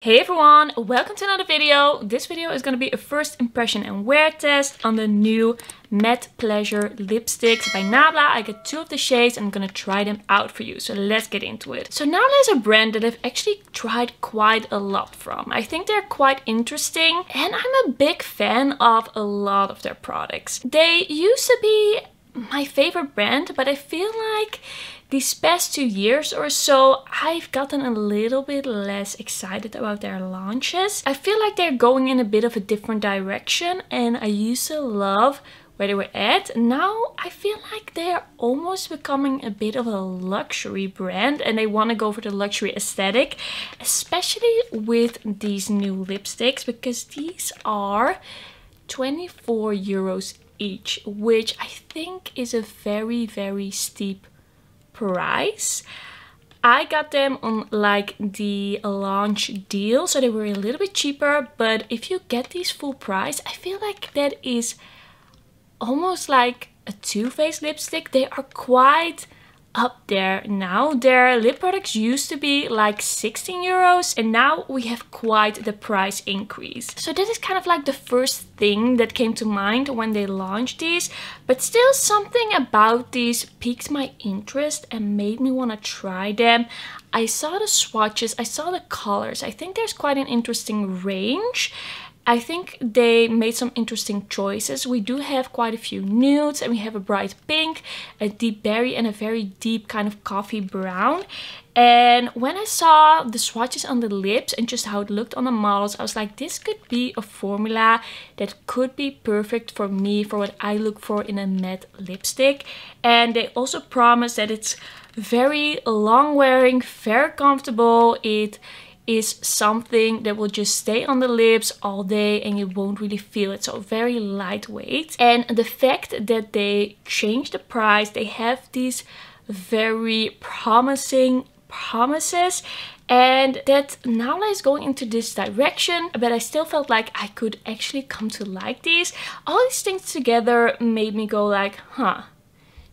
Hey everyone, welcome to another video. This video is going to be a first impression and wear test on the new Matte Pleasure lipsticks by Nabla. I got two of the shades and I'm going to try them out for you, so let's get into it. So Nabla is a brand that I've actually tried quite a lot from. I think they're quite interesting and I'm a big fan of a lot of their products. They used to be my favorite brand, but I feel like these past 2 years or so, I've gotten a little bit less excited about their launches. I feel like they're going in a bit of a different direction and I used to love where they were at. Now I feel like they're almost becoming a bit of a luxury brand and they want to go for the luxury aesthetic, especially with these new lipsticks, because these are 24 euros each, which I think is a very, very steep price. I got them on like the launch deal, so they were a little bit cheaper, but if you get these full price, I feel like that is almost like a Too Faced lipstick. They are quite up there now. Their lip products used to be like 16 euros and now we have quite the price increase. So that is kind of like the first thing that came to mind when they launched these, but still something about these piqued my interest and made me want to try them. I saw the swatches, I saw the colors. I think there's quite an interesting range. I think they made some interesting choices. We do have quite a few nudes and we have a bright pink, a deep berry and a very deep kind of coffee brown. And when I saw the swatches on the lips and just how it looked on the models, I was like, this could be a formula that could be perfect for me, for what I look for in a matte lipstick. And they also promise that it's very long wearing, very comfortable. It is something that will just stay on the lips all day and you won't really feel it, so very lightweight. And the fact that they changed the price, they have these very promising promises, and that Nabla is going into this direction, but I still felt like I could actually come to like these. All these things together made me go like, huh,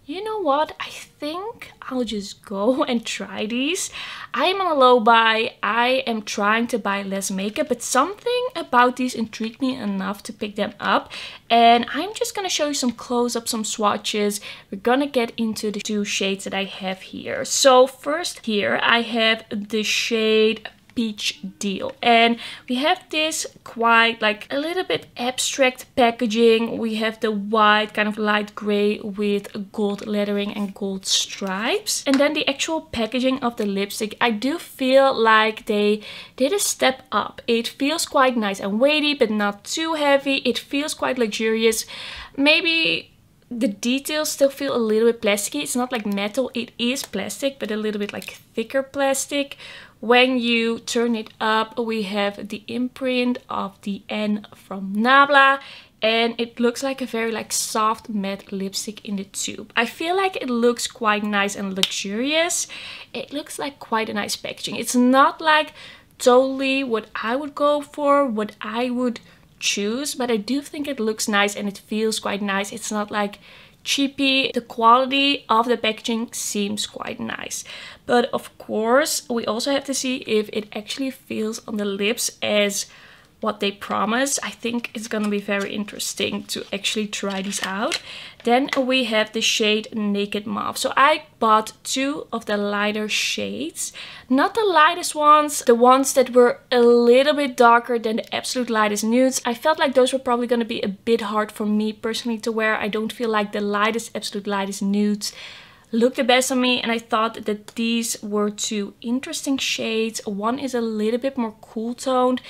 you know what, I think I'll just go and try these. I am on a low buy, I am trying to buy less makeup, but something about these intrigued me enough to pick them up. And I'm just gonna show you some close-up, some swatches. We're gonna get into the two shades that I have here. So first here I have the shade Peach Deal, and we have this quite like a little bit abstract packaging. We have the white kind of light gray with gold lettering and gold stripes, and then the actual packaging of the lipstick, I do feel like they did a step up. It feels quite nice and weighty but not too heavy. It feels quite luxurious. Maybe the details still feel a little bit plasticky. It's not like metal, it is plastic, but a little bit like thicker plastic. When you turn it up, we have the imprint of the N from Nabla, and it looks like a very like soft matte lipstick in the tube. I feel like it looks quite nice and luxurious. It looks like quite a nice packaging. It's not like totally what I would go for, what I would choose, but I do think it looks nice and it feels quite nice. It's not like cheapy. The quality of the packaging seems quite nice, but of course we also have to see if it actually feels on the lips as what they promise. I think it's gonna be very interesting to actually try these out. Then we have the shade Naked Mauve. So I bought two of the lighter shades, not the lightest ones, the ones that were a little bit darker than the absolute lightest nudes. I felt like those were probably gonna be a bit hard for me personally to wear. I don't feel like the lightest, absolute lightest nudes look the best on me, and I thought that these were two interesting shades. One is a little bit more cool toned.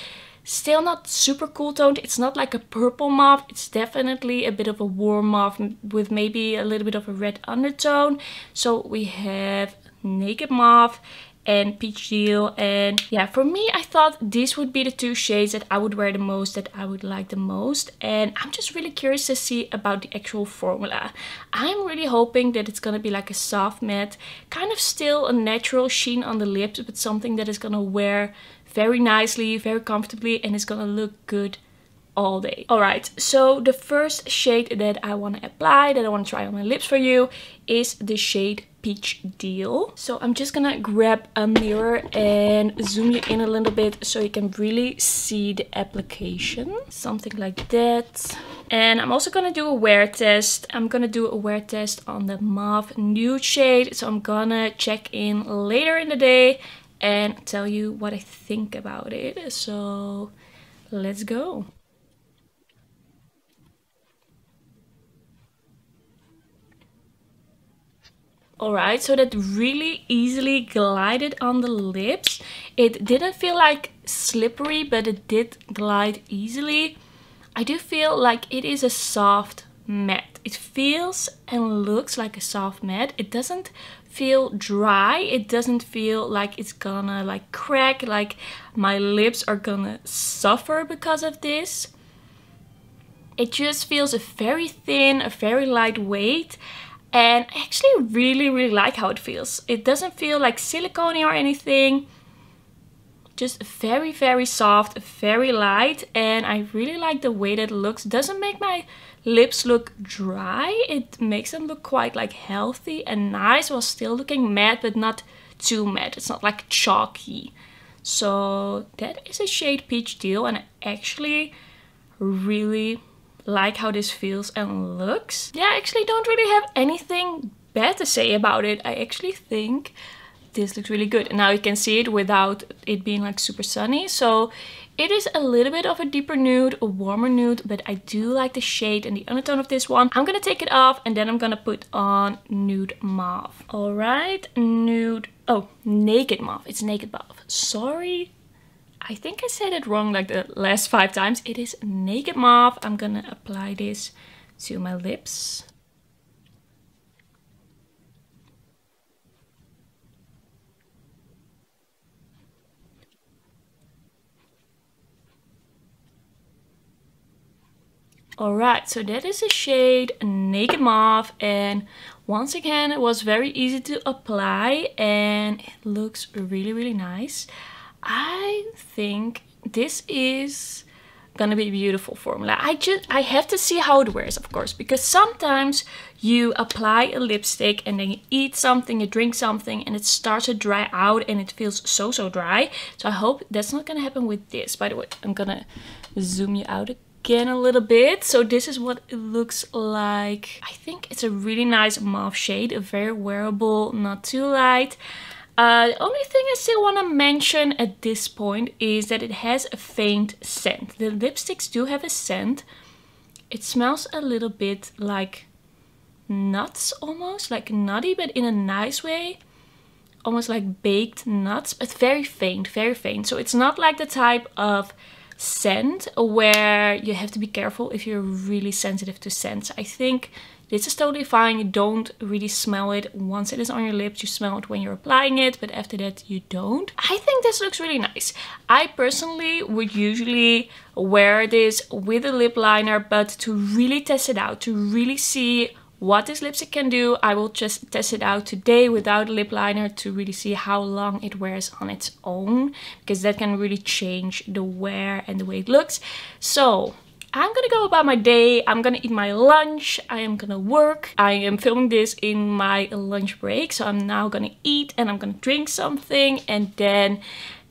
Still not super cool toned. It's not like a purple mauve. It's definitely a bit of a warm mauve with maybe a little bit of a red undertone. So we have Naked Mauve and Peach Deal, and yeah, for me, I thought these would be the two shades that I would wear the most, that I would like the most, and I'm just really curious to see about the actual formula. I'm really hoping that it's gonna be like a soft matte, kind of still a natural sheen on the lips, but something that is gonna wear very nicely, very comfortably, and it's gonna look good all day. Alright, so the first shade that I wanna apply, that I wanna try on my lips for you, is the shade Peach Deal. So I'm just gonna grab a mirror and zoom you in a little bit so you can really see the application. Something like that. And I'm also gonna do a wear test. I'm gonna do a wear test on the Mauve Nude shade. So I'm gonna check in later in the day and tell you what I think about it. So let's go. Alright, so that really easily glided on the lips. It didn't feel like slippery, but it did glide easily. I do feel like it is a soft matte. It feels and looks like a soft matte. It doesn't feel dry. It doesn't feel like it's gonna like crack, like my lips are gonna suffer because of this. It just feels very thin, very lightweight. And I actually really like how it feels. It doesn't feel like silicone or anything. Just very soft, very light. And I really like the way that it looks. Doesn't make my lips look dry. It makes them look quite like healthy and nice while still looking matte, but not too matte. It's not like chalky. So that is a shade Peach Deal, and I actually really like how this feels and looks. Yeah, I actually don't really have anything bad to say about it. I actually think this looks really good. And now you can see it without it being like super sunny. So it is a little bit of a deeper nude, a warmer nude, but I do like the shade and the undertone of this one. I'm gonna take it off and then I'm gonna put on Nude Mauve. All right, nude, oh, Naked Mauve. It's Naked Mauve, sorry. I think I said it wrong like the last 5 times. It is Naked Mauve. I'm gonna apply this to my lips. Alright, so that is the shade Naked Mauve, and once again it was very easy to apply and it looks really nice. I think this is gonna be a beautiful formula. I have to see how it wears, of course, because sometimes you apply a lipstick and then you eat something, you drink something, and it starts to dry out and it feels so dry. So I hope that's not gonna happen with this. By the way, I'm gonna zoom you out again a little bit. So this is what it looks like. I think it's a really nice mauve shade, a very wearable, not too light. The only thing I still want to mention at this point is that it has a faint scent. The lipsticks do have a scent. It smells a little bit like nuts almost, like nutty, but in a nice way. Almost like baked nuts, but very faint. So it's not like the type of scent where you have to be careful if you're really sensitive to scents. I think this is totally fine. You don't really smell it once it is on your lips. You smell it when you're applying it, but after that you don't. I think this looks really nice. I personally would usually wear this with a lip liner, but to really test it out, to really see what this lipstick can do, I will just test it out today without a lip liner to really see how long it wears on its own, because that can really change the wear and the way it looks. So I'm gonna go about my day, I'm gonna eat my lunch, I am gonna work. I am filming this in my lunch break, so I'm now gonna eat and I'm gonna drink something, and then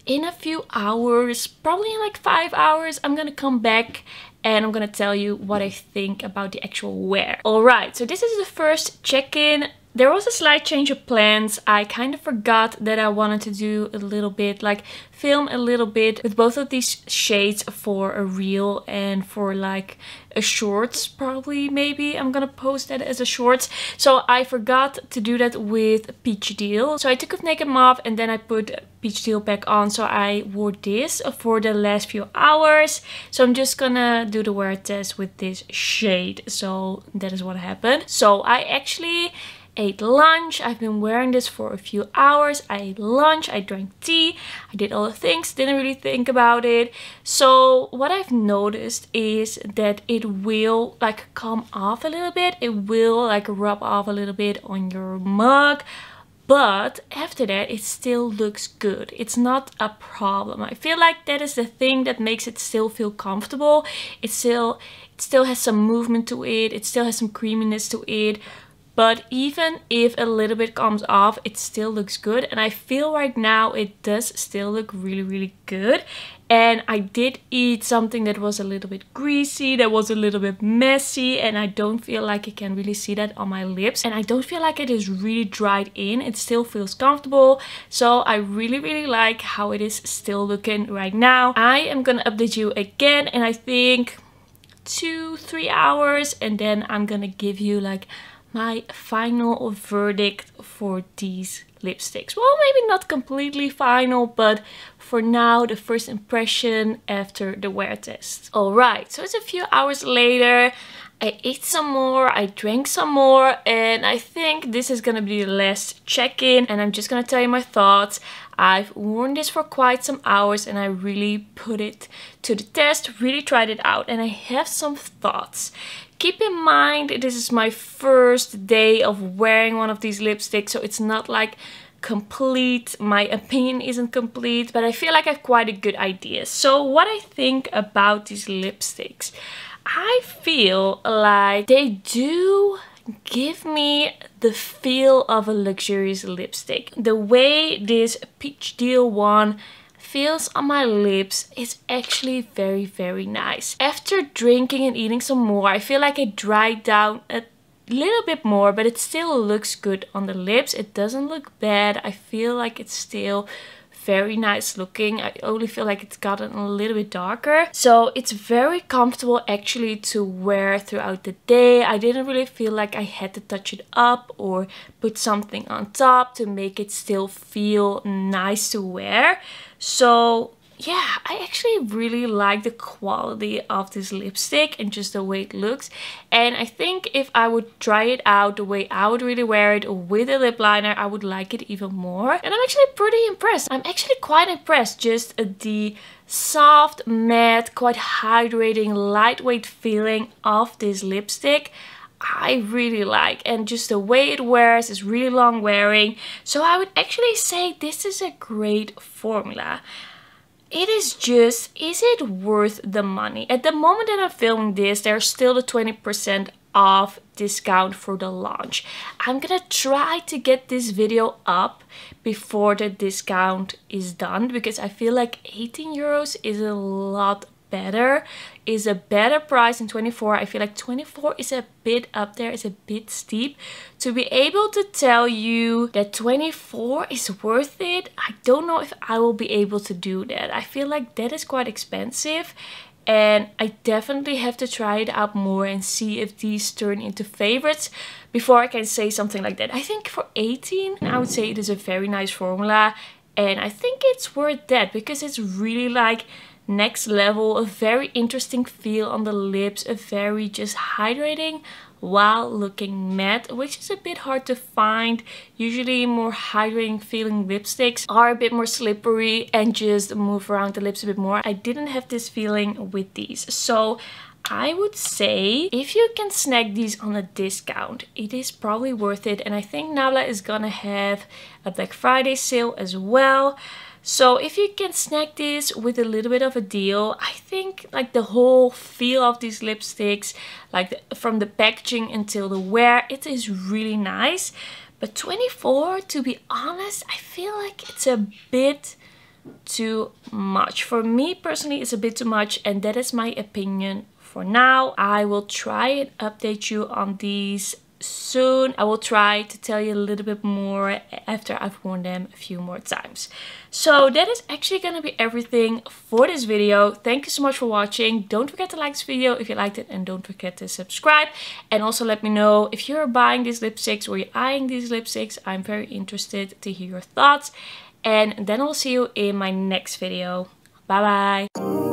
in a few hours, probably in like 5 hours, I'm gonna come back and I'm gonna tell you what I think about the actual wear. Alright, so this is the first check-in. There was a slight change of plans. I kind of forgot that I wanted to do a little bit, like film a little bit with both of these shades for a reel and for like a shorts, probably, maybe. I'm gonna post that as a shorts. So I forgot to do that with Peach Deal. So I took off Naked Mauve and then I put Peach Deal back on. So I wore this for the last few hours. So I'm just gonna do the wear test with this shade. So that is what happened. So I actually ate lunch. I've been wearing this for a few hours. I ate lunch, I drank tea, I did all the things, didn't really think about it. So what I've noticed is that it will like come off a little bit. It will like rub off a little bit on your mug. But after that, it still looks good. It's not a problem. I feel like that is the thing that makes it still feel comfortable. It still has some movement to it. It still has some creaminess to it. But even if a little bit comes off, it still looks good. And I feel right now it does still look really, really good. And I did eat something that was a little bit greasy, that was a little bit messy. And I don't feel like I can really see that on my lips. And I don't feel like it is really dried in. It still feels comfortable. So I really, really like how it is still looking right now. I am going to update you again. And I think 2-3 hours. And then I'm going to give you like my final verdict for these lipsticks. Well, maybe not completely final, but for now, the first impression after the wear test. Alright, so it's a few hours later. I ate some more, I drank some more, and I think this is gonna be the last check-in, and I'm just gonna tell you my thoughts. I've worn this for quite some hours and I really put it to the test, really tried it out, and I have some thoughts. Keep in mind, this is my first day of wearing one of these lipsticks, so it's not like complete, my opinion isn't complete, but I feel like I have quite a good idea. So what I think about these lipsticks, I feel like they do give me the feel of a luxurious lipstick. The way this Peach Deal one feels on my lips is actually very, very nice. After drinking and eating some more, I feel like I dried down a little bit more, but it still looks good on the lips. It doesn't look bad. I feel like it's still very nice looking. I only feel like it's gotten a little bit darker. So it's very comfortable actually to wear throughout the day. I didn't really feel like I had to touch it up or put something on top to make it still feel nice to wear. So yeah, I actually really like the quality of this lipstick and just the way it looks. And I think if I would try it out the way I would really wear it with a lip liner, I would like it even more. And I'm actually pretty impressed. I'm actually quite impressed. Just the soft, matte, quite hydrating, lightweight feeling of this lipstick, I really like, and just the way it wears is really long wearing. So I would actually say this is a great formula. It is just, is it worth the money? At the moment that I'm filming this, there's still the 20% off discount for the launch. I'm gonna try to get this video up before the discount is done, because I feel like 18 euros is a lot better, is a better price than 24. I feel like 24 is a bit up there, is a bit steep. To be able to tell you that 24 is worth it, I don't know if I will be able to do that. I feel like that is quite expensive, and I definitely have to try it out more and see if these turn into favorites before I can say something like that. I think for 18, I would say it is a very nice formula, and I think it's worth that, because it's really like next level, a very interesting feel on the lips, a very just hydrating while looking matte, which is a bit hard to find. Usually more hydrating feeling lipsticks are a bit more slippery and just move around the lips a bit more. I didn't have this feeling with these, so I would say if you can snag these on a discount, it is probably worth it. And I think Nabla is gonna have a Black Friday sale as well. So if you can snag this with a little bit of a deal, I think like the whole feel of these lipsticks, like from the packaging until the wear, it is really nice. But 24, to be honest, I feel like it's a bit too much. For me personally, it's a bit too much, and that is my opinion for now. I will try and update you on these soon. I will try to tell you a little bit more after I've worn them a few more times. So that is actually going to be everything for this video. Thank you so much for watching. Don't forget to like this video if you liked it, and don't forget to subscribe. And also let me know if you're buying these lipsticks or you're eyeing these lipsticks. I'm very interested to hear your thoughts. And then I'll see you in my next video. Bye bye.